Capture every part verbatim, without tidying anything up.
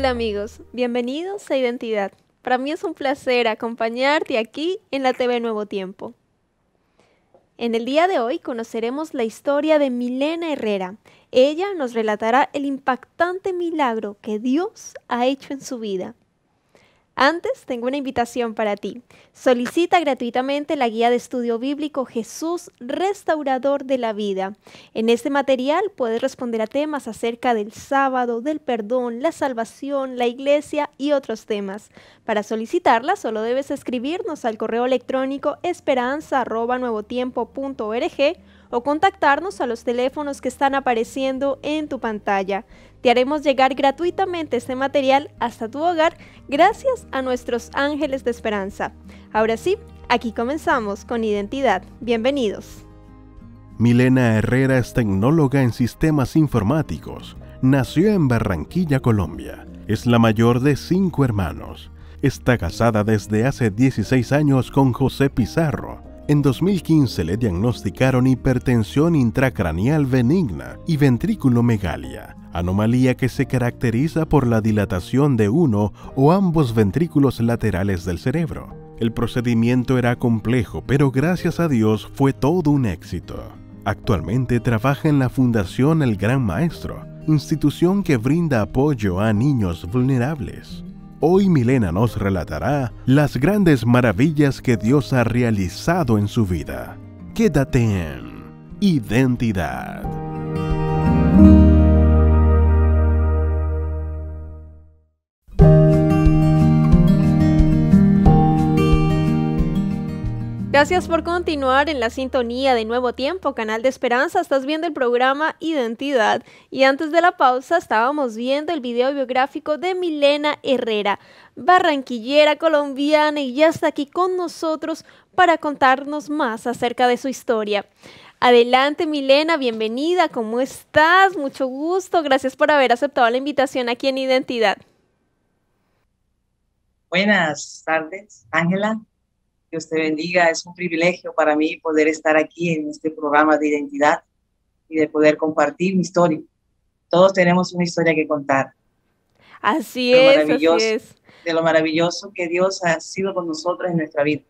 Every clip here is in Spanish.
Hola amigos, bienvenidos a Identidad. Para mí es un placer acompañarte aquí en la T V Nuevo Tiempo. En el día de hoy conoceremos la historia de Milena Herrera. Ella nos relatará el impactante milagro que Dios ha hecho en su vida. Antes, tengo una invitación para ti. Solicita gratuitamente la guía de estudio bíblico Jesús, Restaurador de la Vida. En este material puedes responder a temas acerca del sábado, del perdón, la salvación, la iglesia y otros temas. Para solicitarla, solo debes escribirnos al correo electrónico esperanza arroba nuevotiempo punto org o contactarnos a los teléfonos que están apareciendo en tu pantalla. Te haremos llegar gratuitamente este material hasta tu hogar gracias a nuestros ángeles de esperanza. Ahora sí, aquí comenzamos con Identidad. Bienvenidos. Milena Herrera es tecnóloga en sistemas informáticos. Nació en Barranquilla, Colombia. Es la mayor de cinco hermanos. Está casada desde hace dieciséis años con José Pizarro. En dos mil quince le diagnosticaron hipertensión intracraneal benigna y ventrículomegalia, anomalía que se caracteriza por la dilatación de uno o ambos ventrículos laterales del cerebro. El procedimiento era complejo, pero gracias a Dios fue todo un éxito. Actualmente trabaja en la Fundación El Gran Maestro, institución que brinda apoyo a niños vulnerables. Hoy Milena nos relatará las grandes maravillas que Dios ha realizado en su vida. Quédate en Identidad. Gracias por continuar en la sintonía de Nuevo Tiempo, Canal de Esperanza. Estás viendo el programa Identidad y antes de la pausa estábamos viendo el video biográfico de Milena Herrera, barranquillera colombiana, y ya está aquí con nosotros para contarnos más acerca de su historia. Adelante Milena, bienvenida, ¿cómo estás? Mucho gusto, gracias por haber aceptado la invitación aquí en Identidad. Buenas tardes, Ángela. Dios te bendiga, es un privilegio para mí poder estar aquí en este programa de Identidad y de poder compartir mi historia. Todos tenemos una historia que contar. Así es, así es. De lo maravilloso que Dios ha sido con nosotros en nuestra vida.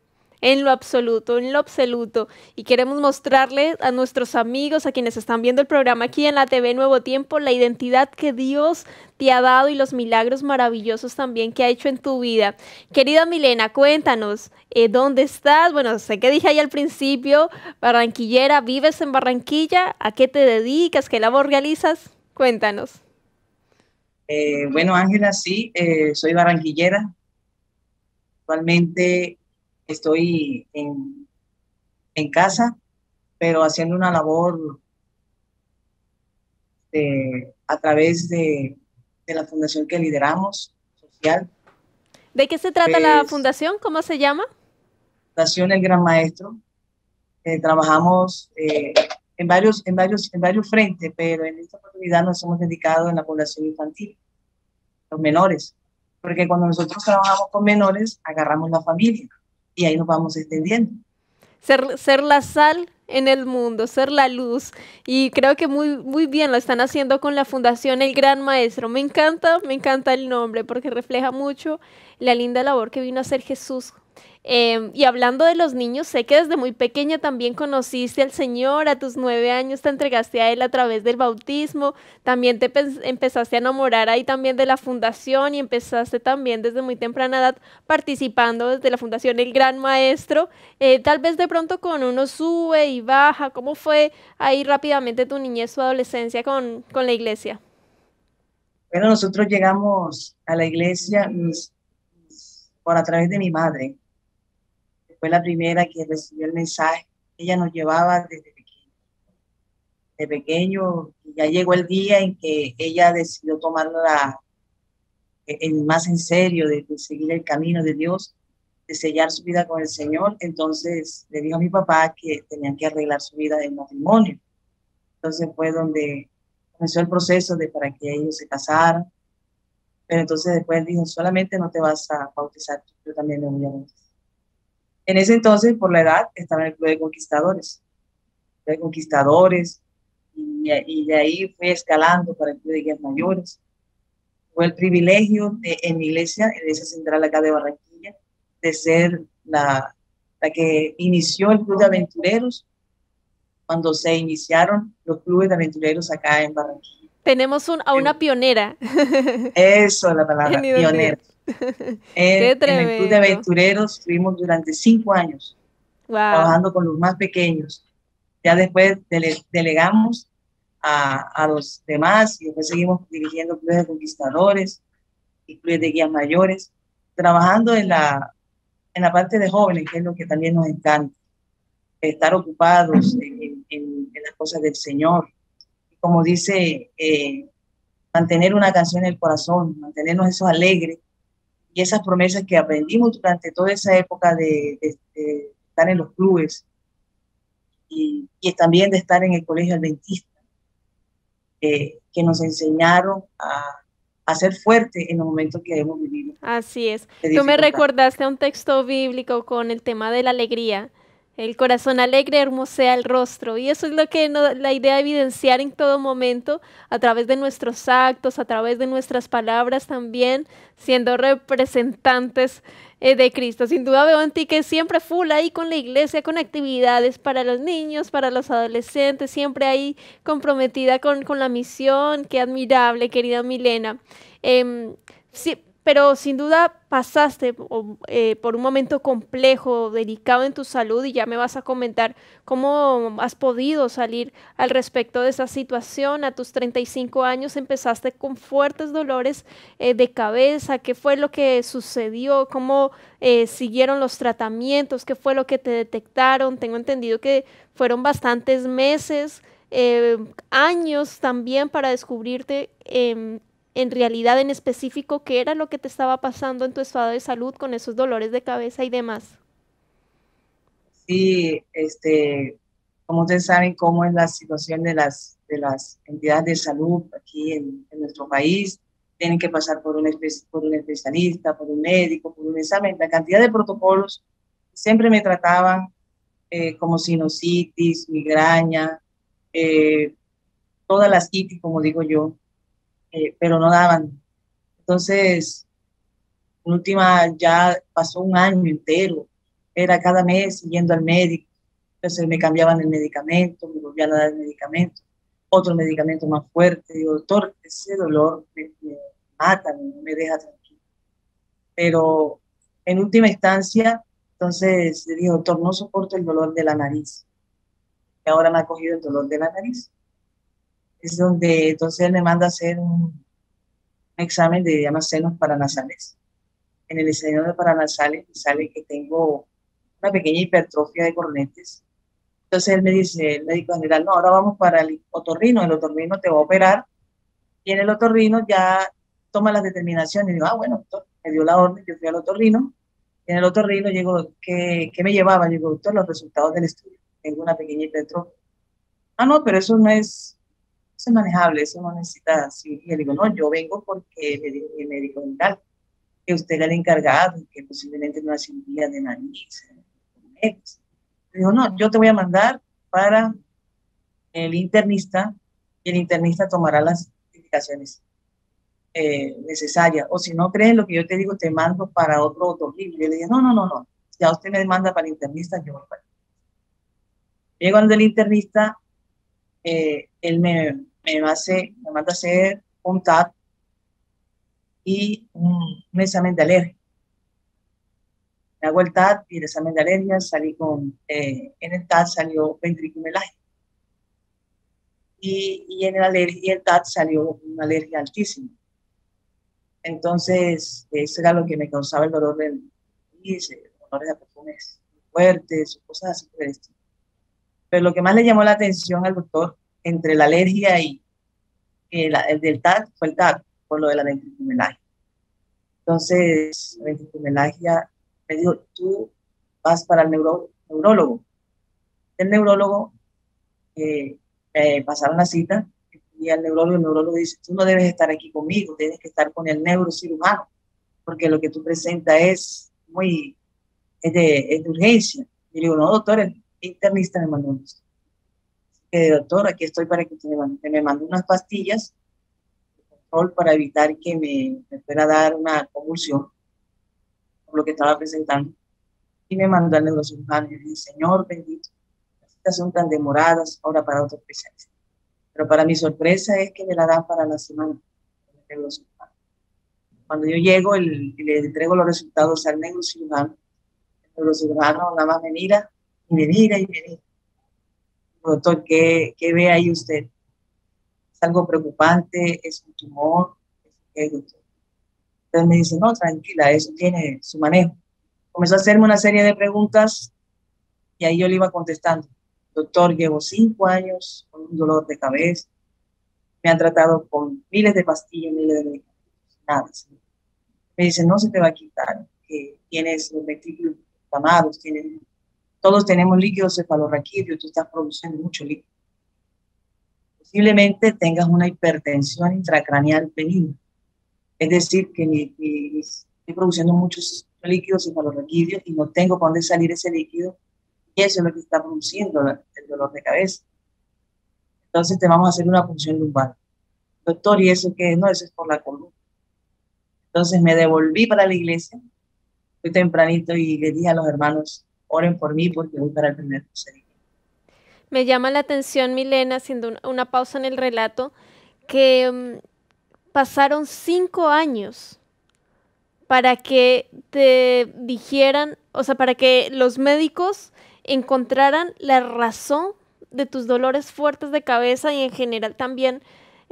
En lo absoluto, en lo absoluto. Y queremos mostrarles a nuestros amigos, a quienes están viendo el programa aquí en la T V Nuevo Tiempo, la identidad que Dios te ha dado y los milagros maravillosos también que ha hecho en tu vida. Querida Milena, cuéntanos, eh, ¿dónde estás? Bueno, sé que dije ahí al principio, barranquillera, ¿vives en Barranquilla? ¿A qué te dedicas? ¿Qué labor realizas? Cuéntanos. Eh, bueno, Ángela, sí, eh, soy barranquillera. Actualmente estoy en, en casa, pero haciendo una labor de, a través de, de la fundación que lideramos, social. ¿De qué se trata pues, la fundación? ¿Cómo se llama? Fundación El Gran Maestro. Eh, trabajamos eh, en, varios, en, varios, en varios frentes, pero en esta oportunidad nos hemos dedicado en la población infantil, los menores, porque cuando nosotros trabajamos con menores, agarramos la familia. Y ahí nos vamos extendiendo. Ser, ser la sal en el mundo, ser la luz. Y creo que muy, muy bien lo están haciendo con la Fundación El Gran Maestro. Me encanta, me encanta el nombre porque refleja mucho la linda labor que vino a hacer Jesús. Eh, y hablando de los niños, sé que desde muy pequeña también conociste al Señor. A tus nueve años te entregaste a Él a través del bautismo, también te empezaste a enamorar ahí también de la fundación y empezaste también desde muy temprana edad participando desde la Fundación El Gran Maestro, eh, tal vez de pronto con uno sube y baja. ¿Cómo fue ahí rápidamente tu niñez, tu adolescencia con, con la iglesia? Bueno, nosotros llegamos a la iglesia mis, mis, por a través de mi madre. Fue la primera que recibió el mensaje. Ella nos llevaba desde pequeño. De pequeño, ya llegó el día en que ella decidió tomarla en, más en serio, de, de seguir el camino de Dios, de sellar su vida con el Señor. Entonces le dijo a mi papá que tenían que arreglar su vida del matrimonio. Entonces fue donde comenzó el proceso de para que ellos se casaran. Pero entonces después dijo, solamente no te vas a bautizar, yo también me voy a bautizar. En ese entonces, por la edad, estaba en el Club de Conquistadores. Club de Conquistadores, y, y de ahí fui escalando para el Club de Guías Mayores. Tuve el privilegio de, en mi iglesia, en la iglesia central acá de Barranquilla, de ser la, la que inició el Club de Aventureros, cuando se iniciaron los clubes de aventureros acá en Barranquilla. Tenemos un, a una pionera. Eso es la palabra, pionera. En, en el Club de Aventureros estuvimos durante cinco años wow. trabajando con los más pequeños. Ya después dele, delegamos a, a los demás y después seguimos dirigiendo clubes de conquistadores y clubes de guías mayores, trabajando en la, en la parte de jóvenes, que es lo que también nos encanta, estar ocupados en, en, en las cosas del Señor. Como dice, eh, mantener una canción en el corazón, mantenernos esos alegres y esas promesas que aprendimos durante toda esa época de, de, de estar en los clubes y, y también de estar en el Colegio Adventista, eh, que nos enseñaron a, a ser fuertes en los momentos que hemos vivido. Así es. Tú me recordaste a un texto bíblico con el tema de la alegría. El corazón alegre hermosea el rostro, y eso es lo que no, la idea de evidenciar en todo momento, a través de nuestros actos, a través de nuestras palabras también, siendo representantes eh, de Cristo. Sin duda veo en ti que siempre full ahí con la iglesia, con actividades para los niños, para los adolescentes, siempre ahí comprometida con, con la misión. Qué admirable, querida Milena. Eh, sí. Pero sin duda pasaste eh, por un momento complejo, delicado en tu salud, y ya me vas a comentar cómo has podido salir al respecto de esa situación. A tus treinta y cinco años empezaste con fuertes dolores eh, de cabeza. ¿Qué fue lo que sucedió? ¿Cómo eh, siguieron los tratamientos? ¿Qué fue lo que te detectaron? Tengo entendido que fueron bastantes meses, eh, años también para descubrirte eh, en realidad, en específico, ¿qué era lo que te estaba pasando en tu estado de salud con esos dolores de cabeza y demás? Sí, este, como ustedes saben cómo es la situación de las, de las entidades de salud aquí en, en nuestro país, tienen que pasar por un, espe por un especialista, por un médico, por un examen, la cantidad de protocolos. Siempre me trataban eh, como sinusitis, migraña, eh, todas las itis, como digo yo. Eh, pero no daban. Entonces, en última, ya pasó un año entero, era cada mes yendo al médico. Entonces me cambiaban el medicamento, me volvían a dar el medicamento, otro medicamento más fuerte. Digo, doctor, ese dolor me, me mata, me, me deja tranquilo. Pero en última instancia, entonces le dije, doctor, no soporto el dolor de la nariz. Y ahora me ha cogido el dolor de la nariz. Es donde entonces él me manda a hacer un examen de llama senos paranasales. En el examen de paranasales sale que tengo una pequeña hipertrofia de cornetes. Entonces él me dice, el médico general, no, ahora vamos para el otorrino, el otorrino te va a operar. Y en el otorrino ya toma las determinaciones. Y digo, ah, bueno, doctor, me dio la orden, yo fui al otorrino. Y en el otorrino llego, ¿qué, qué me llevaba? Yo digo, doctor, los resultados del estudio. Tengo una pequeña hipertrofia. Ah, no, pero eso no es... Eso es manejable, eso no necesita cirugía. Le digo, no, yo vengo porque me dijo el médico general que usted era el encargado, que posiblemente una cirugía de nariz. Le digo, no, yo te voy a mandar para el internista y el internista tomará las indicaciones eh, necesarias. O si no crees lo que yo te digo, te mando para otro otorrino. Yo le dije, no, no, no, no. Ya usted me manda para el internista, yo voy para el internista. Llego al del internista, eh, él me... Me, hace, me manda a hacer un T A P y un, un examen de alergia. Me hago el T A P y el examen de alergia, salí con, eh, en el T A P salió ventrículomegalia. Y, y en el, y el T A P salió una alergia altísima. Entonces, eso era lo que me causaba el dolor de nariz, dolores de perfumes fuertes, cosas así por el estilo. Pero lo que más le llamó la atención al doctor, entre la alergia y el, el del T A C, fue el T A C, por lo de la ventriculomegalia. Entonces, la ventriculomegalia me dijo, tú vas para el neuro, neurólogo. El neurólogo, eh, eh, pasaron la cita, y al neurólogo, el neurólogo dice, tú no debes estar aquí conmigo, tienes que estar con el neurocirujano, porque lo que tú presentas es muy, es de, es de urgencia. Y le digo, no, doctor, el internista me mandó un Eh, doctor, aquí estoy para que usted me mande unas pastillas alcohol para evitar que me, me fuera a dar una convulsión por lo que estaba presentando. Y me mandó al neurocirujano y le dije, Señor bendito, las citas son tan demoradas, ahora para otros especialistas. Pero para mi sorpresa es que me la dan para la semana. Cuando yo llego el, y le entrego los resultados al neurocirujano, el neurocirujano nada más me mira y me mira y me mira. Doctor, ¿qué, qué ve ahí usted? ¿Es algo preocupante? ¿Es un tumor? ¿Qué, doctor? Entonces me dice, no, tranquila, eso tiene su manejo. Comenzó a hacerme una serie de preguntas y ahí yo le iba contestando. Doctor, llevo cinco años con un dolor de cabeza. Me han tratado con miles de pastillas, miles de medicamentos, nada. ¿Sí? Me dicen, no se te va a quitar, que tienes los ventrículos inflamados, tienes... Todos tenemos líquidos cefalorraquídeos, tú estás produciendo mucho líquido. Posiblemente tengas una hipertensión intracraneal benigna. Es decir, que mi, mi, estoy produciendo muchos líquidos cefalorraquídeos y no tengo por dónde salir ese líquido. Y eso es lo que está produciendo la, el dolor de cabeza. Entonces te vamos a hacer una punción lumbar. Doctor, ¿y eso qué es? No, eso es por la columna. Entonces me devolví para la iglesia, fui tempranito y le dije a los hermanos, oren por mí porque voy para el primer procedimiento. Me llama la atención, Milena, haciendo una, una pausa en el relato, que um, pasaron cinco años para que te dijeran, o sea, para que los médicos encontraran la razón de tus dolores fuertes de cabeza y en general también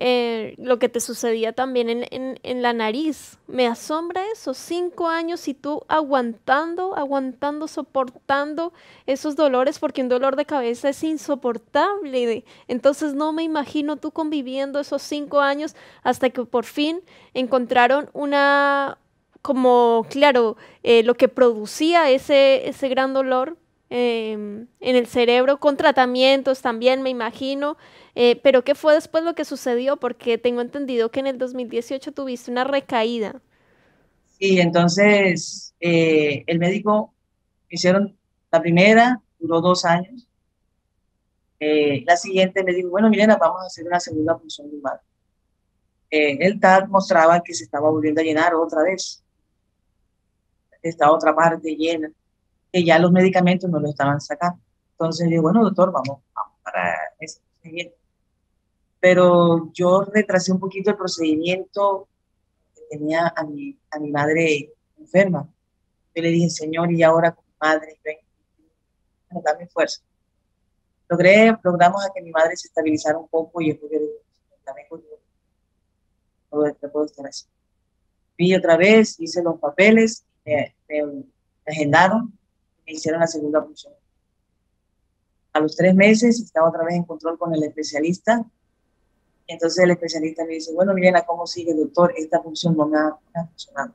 eh, lo que te sucedía también en, en, en la nariz. Me asombra eso, cinco años y tú aguantando, aguantando, soportando esos dolores, porque un dolor de cabeza es insoportable. Entonces no me imagino tú conviviendo esos cinco años hasta que por fin encontraron una, como claro, eh, lo que producía ese, ese gran dolor. Eh, en el cerebro, con tratamientos también, me imagino, eh, pero ¿qué fue después lo que sucedió? Porque tengo entendido que en el dos mil dieciocho tuviste una recaída. Sí, entonces eh, el médico hicieron la primera, duró dos años, eh, la siguiente me dijo, bueno Milena, vamos a hacer una segunda punción lumbar. Eh, el T A T mostraba que se estaba volviendo a llenar otra vez, esta otra parte llena, que ya los medicamentos no lo estaban sacando. Entonces digo, bueno doctor, vamos, vamos para ese procedimiento. Pero yo retrasé un poquito el procedimiento que tenía a mi, a mi madre enferma. Yo le dije, Señor, y ahora con mi madre, ven, dame fuerza. Logré, logramos a que mi madre se estabilizara un poco y después yo dije, también no puedo estar así. Vi otra vez, hice los papeles, me, me, me agendaron, me hicieron la segunda punción. A los tres meses estaba otra vez en control con el especialista. Y entonces el especialista me dice, bueno, Milena, ¿cómo sigue, doctor? Esta punción no me ha funcionado.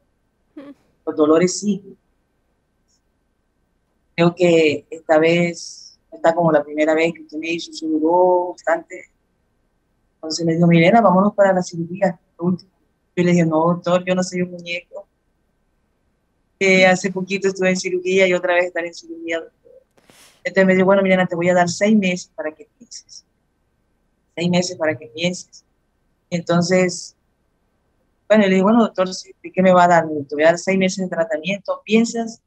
Los dolores siguen. Creo que esta vez, está como la primera vez que usted me hizo, se duró bastante. Entonces me dijo, Milena, vámonos para la cirugía. Yo le dije, no, doctor, yo no soy un muñeco. Eh, hace poquito estuve en cirugía y otra vez estaré en cirugía. Entonces me dijo, bueno, Milena, te voy a dar seis meses para que pienses. Seis meses para que pienses. Entonces, bueno, yo le dije, bueno, doctor, ¿qué me va a dar? Te voy a dar seis meses de tratamiento, piensas,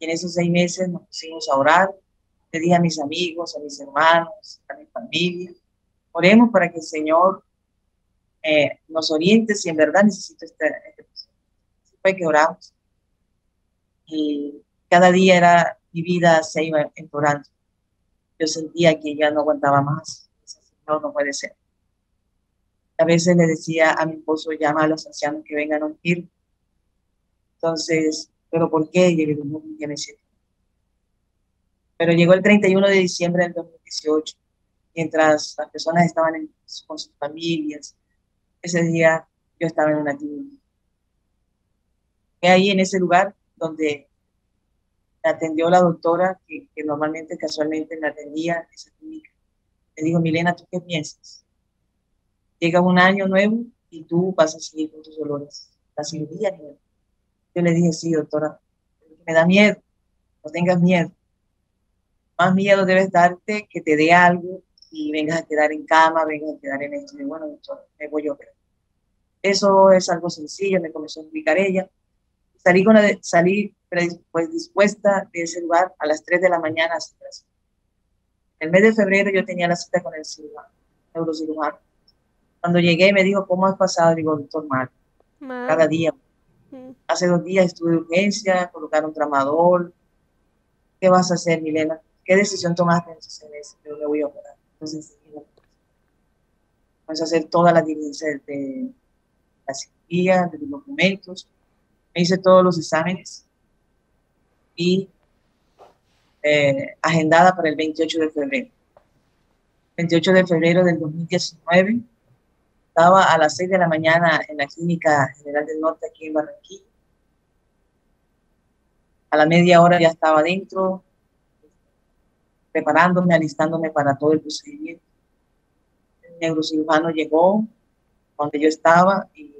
y en esos seis meses nos pusimos a orar. Le dije a mis amigos, a mis hermanos, a mi familia, oremos para que el Señor eh, nos oriente si en verdad necesito este proceso. Fue que oramos. Y cada día era, mi vida se iba empeorando. Yo sentía que ya no aguantaba más. No, no puede ser. A veces le decía a mi esposo, llama a los ancianos que vengan a ungir. Entonces, ¿pero por qué? Yo le digo, no, ya me siento. Pero llegó el treinta y uno de diciembre del dos mil dieciocho, mientras las personas estaban en, con sus familias. Ese día yo estaba en una tienda. Ahí en ese lugar donde me atendió la doctora, que, que normalmente, casualmente, me atendía en esa clínica. Le dijo, Milena, ¿tú qué piensas? Llega un año nuevo y tú vas a seguir con tus dolores. La cirugía. Yo le dije, sí, doctora, me da miedo. No tengas miedo. Más miedo debes darte que te dé algo y vengas a quedar en cama, vengas a quedar en esto. Y bueno, doctora, me voy a operar. Eso es algo sencillo, me comenzó a explicar ella. Salí, con la, salí pues, dispuesta de ese lugar a las tres de la mañana. El mes de febrero yo tenía la cita con el cirujano, neurocirujano. Cuando llegué me dijo, ¿cómo has pasado? Digo, doctor, mal. mal. Cada día. Mm. Hace dos días estuve de urgencia, colocaron tramadol. ¿Qué vas a hacer, Milena? ¿Qué decisión tomaste? Entonces, yo me voy a operar. Entonces, vamos a hacer toda la diligencia de, de la cirugía, de los documentos. Me hice todos los exámenes y eh, agendada para el veintiocho de febrero. veintiocho de febrero del dos mil diecinueve, estaba a las seis de la mañana en la Clínica General del Norte aquí en Barranquilla. A la media hora ya estaba dentro, preparándome, alistándome para todo el procedimiento. El neurocirujano llegó donde yo estaba y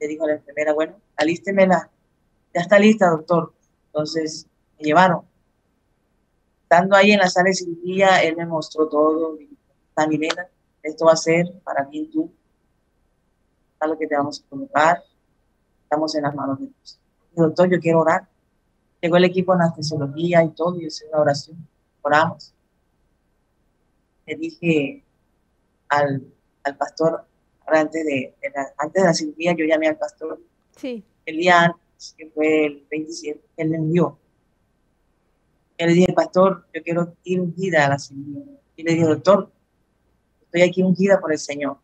le dijo a la enfermera, bueno, alístemela, ya está lista, doctor. Entonces me llevaron. Estando ahí en la sala de cirugía, él me mostró todo. Está Milena, esto va a ser para mí y tú. A lo que te vamos a colocar. Estamos en las manos de Dios. Y, doctor, yo quiero orar. Llegó el equipo de anestesiología y todo, y hice una oración. Oramos. Le dije al, al pastor, antes de, de la, antes de la cirugía, yo llamé al pastor. Sí. El día antes, que fue el veintisiete, él me envió. Yo le dije, pastor, yo quiero ir ungida a la cirugía. Y le dije, doctor, estoy aquí ungida por el Señor.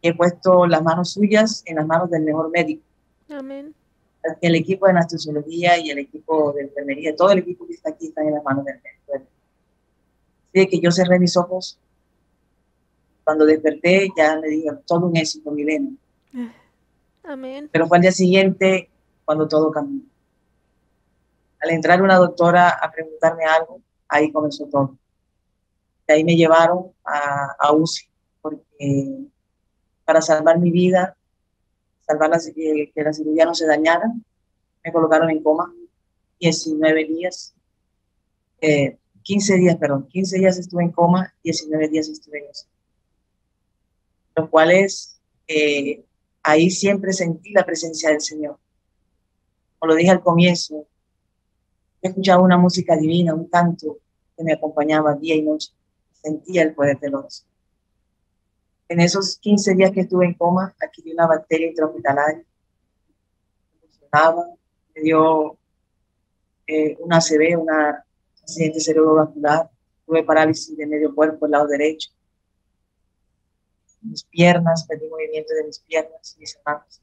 Y he puesto las manos suyas en las manos del mejor médico. Amén. El equipo de anestesiología y el equipo de enfermería, todo el equipo que está aquí está en las manos del médico. Así que yo cerré mis ojos. Cuando desperté, ya le dije, todo un éxito, Milena. Amén. Pero fue al día siguiente cuando todo cambió. Al entrar una doctora a preguntarme algo, ahí comenzó todo. De ahí me llevaron a, a U C I, porque para salvar mi vida, salvar la, que, que la cirugía no se dañara, me colocaron en coma diecinueve días, eh, quince días, perdón, quince días estuve en coma, diecinueve días estuve en U C I. Los cuales eh, ahí siempre sentí la presencia del Señor. Como lo dije al comienzo, escuchaba una música divina, un canto que me acompañaba día y noche. Sentía el poder de Dios. En esos quince días que estuve en coma, adquirí una bacteria intrahospitalaria. Me dio eh, una A C V, un accidente cerebrovascular. Tuve parálisis de medio cuerpo, el lado derecho. Mis piernas, perdí movimiento de mis piernas, mis manos.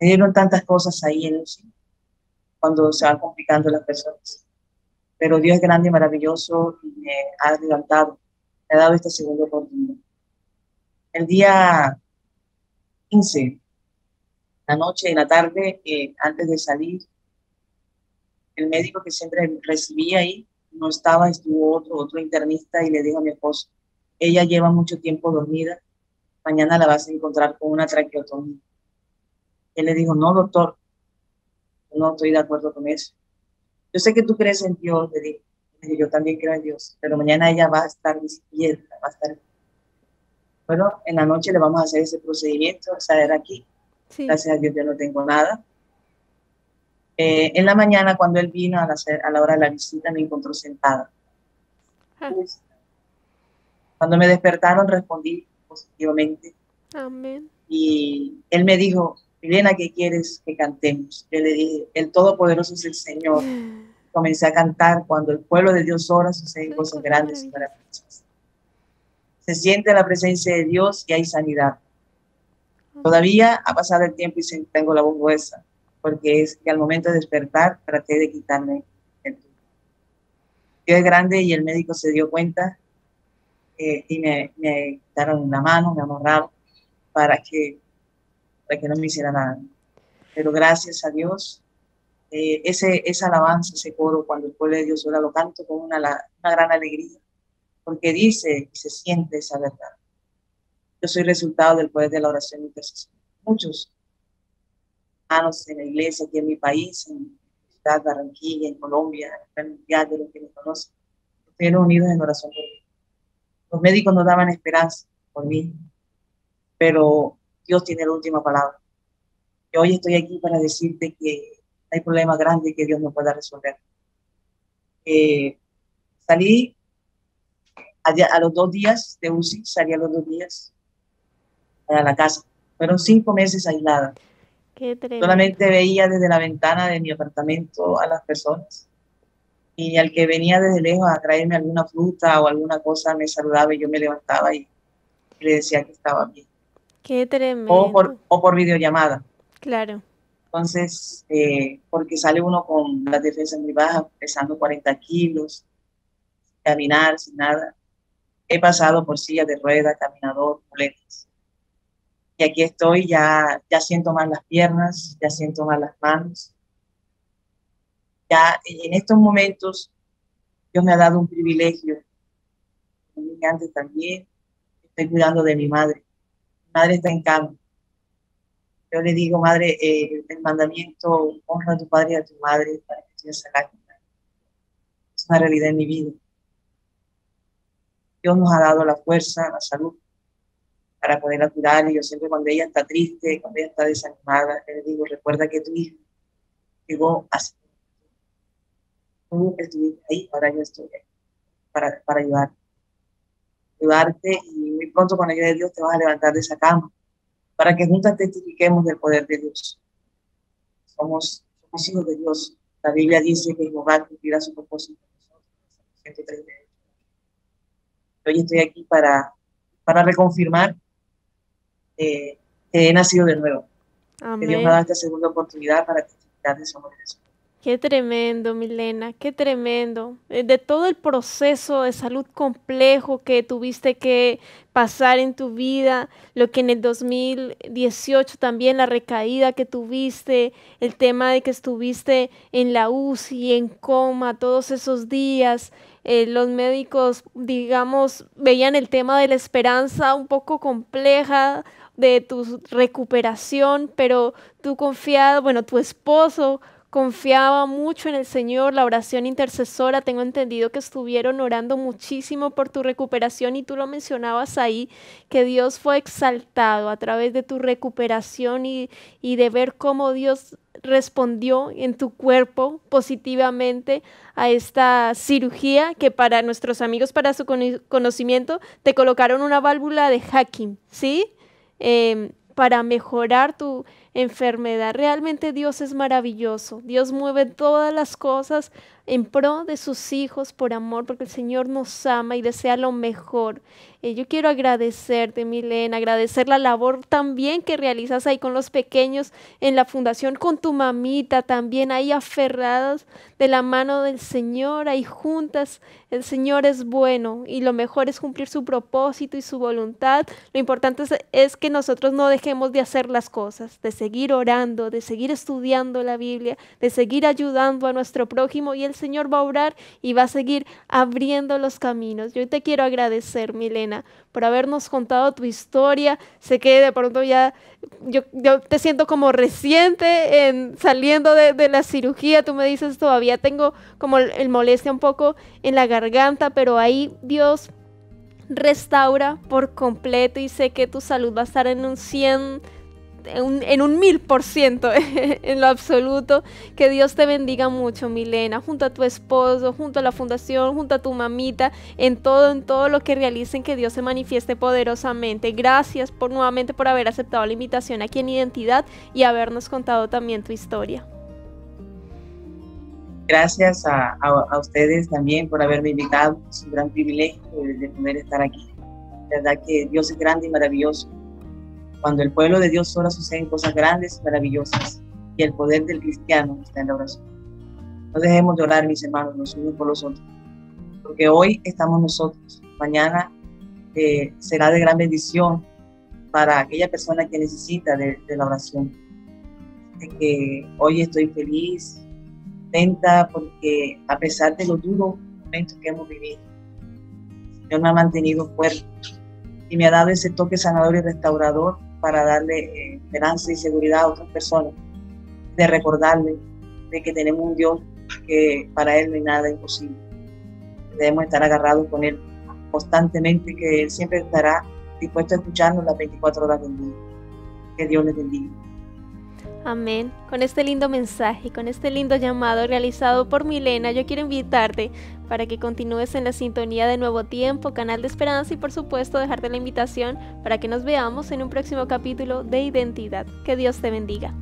Me dieron tantas cosas ahí en el U C I, cuando se van complicando las personas. Pero Dios es grande y maravilloso y me ha levantado, me ha dado esta segunda oportunidad. El día quince, la noche y la tarde, eh, antes de salir, el médico que siempre recibía ahí no estaba, estuvo otro, otro internista y le dijo a mi esposo, ella lleva mucho tiempo dormida, mañana la vas a encontrar con una traqueotomía. Él le dijo, no, doctor, no estoy de acuerdo con eso. Yo sé que tú crees en Dios, le dije, yo también creo en Dios, pero mañana ella va a estar despierta, va a estar... Bueno, en la noche le vamos a hacer ese procedimiento, o sea, era aquí. Sí. Gracias a Dios yo no tengo nada. Eh, en la mañana, cuando él vino a la, a la hora de la visita, me encontró sentada. Ah. Pues, cuando me despertaron, respondí positivamente. Amén. Y él me dijo... Milena, ¿qué quieres que cantemos? Yo le dije, el Todopoderoso es el Señor. Comencé a cantar, cuando el pueblo de Dios ora, suceden cosas grandes y maravillosas. Se siente la presencia de Dios y hay sanidad. Todavía ha pasado el tiempo y tengo la voz gruesa, porque es que al momento de despertar traté de quitarme el tubo. Dios es grande y el médico se dio cuenta eh, y me, me quitaron una mano, me amarraron para que... para que no me hiciera nada, pero gracias a Dios, eh, ese, esa alabanza, ese coro, cuando el pueblo de Dios ora, lo canto con una, una gran alegría, porque dice y se siente esa verdad. Yo soy resultado del poder de la oración y intercesión. Muchos hermanos en la iglesia, aquí en mi país, en ciudad Barranquilla, en Colombia, en mundial de los que me conocen, estuvieron unidos en oración por mí. Los médicos no daban esperanza por mí, pero Dios tiene la última palabra. Yo hoy estoy aquí para decirte que hay problemas grandes que Dios no pueda resolver. Eh, salí a, a los dos días de U C I, salí a los dos días a la casa. Fueron cinco meses aislada. Qué tremendo. Solamente veía desde la ventana de mi apartamento a las personas. Y al que venía desde lejos a traerme alguna fruta o alguna cosa, me saludaba y yo me levantaba y le decía que estaba bien. Qué tremendo. O por, o por videollamada. Claro. Entonces, eh, porque sale uno con las defensas muy bajas, pesando cuarenta kilos, caminar sin nada. He pasado por sillas de ruedas, caminador, muletas. Y aquí estoy, ya, ya siento más las piernas, ya siento más las manos. Ya en estos momentos, Dios me ha dado un privilegio. Antes también estoy cuidando de mi madre. Mi madre está en cama. Yo le digo, madre, eh, el mandamiento, honra a tu padre y a tu madre para que estés acá. Es una realidad en mi vida. Dios nos ha dado la fuerza, la salud, para poderla cuidar. Y yo siempre cuando ella está triste, cuando ella está desanimada, le digo, recuerda que tu hija llegó así. Tú estuviste ahí, ahora yo estoy ahí, para, para ayudarte. Ayudarte y muy pronto con la ayuda de Dios te vas a levantar de esa cama, para que juntas testifiquemos del poder de Dios. Somos, somos hijos de Dios. La Biblia dice que Jehová cumplirá su propósito en nosotros. Hoy estoy aquí para, para reconfirmar eh, que he nacido de nuevo. Amén. Que Dios me da esta segunda oportunidad para testificar de su amor. Qué tremendo, Milena, qué tremendo. De todo el proceso de salud complejo que tuviste que pasar en tu vida, lo que en el dos mil dieciocho también, la recaída que tuviste, el tema de que estuviste en la U C I, en coma, todos esos días, eh, los médicos, digamos, veían el tema de la esperanza un poco compleja, de tu recuperación, pero tú confiada, bueno, tu esposo confiaba mucho en el Señor, la oración intercesora, tengo entendido que estuvieron orando muchísimo por tu recuperación y tú lo mencionabas ahí, que Dios fue exaltado a través de tu recuperación y, y de ver cómo Dios respondió en tu cuerpo positivamente a esta cirugía que para nuestros amigos, para su cono- conocimiento, te colocaron una válvula de Hakim, ¿sí? Eh, para mejorar tu enfermedad. Realmente Dios es maravilloso. Dios mueve todas las cosas en pro de sus hijos por amor, porque el Señor nos ama y desea lo mejor. Eh, yo quiero agradecerte, Milena, agradecer la labor también que realizas ahí con los pequeños en la fundación, con tu mamita también ahí aferradas de la mano del Señor, ahí juntas. El Señor es bueno y lo mejor es cumplir su propósito y su voluntad. Lo importante es, es que nosotros no dejemos de hacer las cosas, de seguir orando, de seguir estudiando la Biblia, de seguir ayudando a nuestro prójimo, y el Señor va a obrar y va a seguir abriendo los caminos. Yo te quiero agradecer, Milena, por habernos contado tu historia. Sé que de pronto ya yo, yo te siento como reciente en saliendo de, de la cirugía. Tú me dices, todavía tengo como el, el molestia un poco en la garganta, pero ahí Dios restaura por completo y sé que tu salud va a estar en un cien por ciento. En un mil por ciento, en lo absoluto. Que Dios te bendiga mucho, Milena, junto a tu esposo, junto a la fundación, junto a tu mamita, en todo, en todo lo que realicen, que Dios se manifieste poderosamente. Gracias por nuevamente por haber aceptado la invitación aquí en Identidad y habernos contado también tu historia. Gracias a, a, a ustedes también por haberme invitado. Es un gran privilegio de poder estar aquí. La verdad que Dios es grande y maravilloso. Cuando el pueblo de Dios ora, suceden cosas grandes y maravillosas, y el poder del cristiano está en la oración. No dejemos de orar, mis hermanos, los unos por los otros, porque hoy estamos nosotros, mañana eh, será de gran bendición para aquella persona que necesita de, de la oración. De que hoy estoy feliz, contenta, porque a pesar de los duros momentos que hemos vivido, el Señor me ha mantenido fuerte y me ha dado ese toque sanador y restaurador para darle esperanza y seguridad a otras personas, de recordarle de que tenemos un Dios que para Él no hay nada imposible. Debemos estar agarrados con Él constantemente, que Él siempre estará dispuesto a escucharnos las veinticuatro horas del día. Que Dios les bendiga. Amén. Con este lindo mensaje, con este lindo llamado realizado por Milena, yo quiero invitarte para que continúes en la sintonía de Nuevo Tiempo, Canal de Esperanza, y por supuesto dejarte la invitación para que nos veamos en un próximo capítulo de Identidad. Que Dios te bendiga.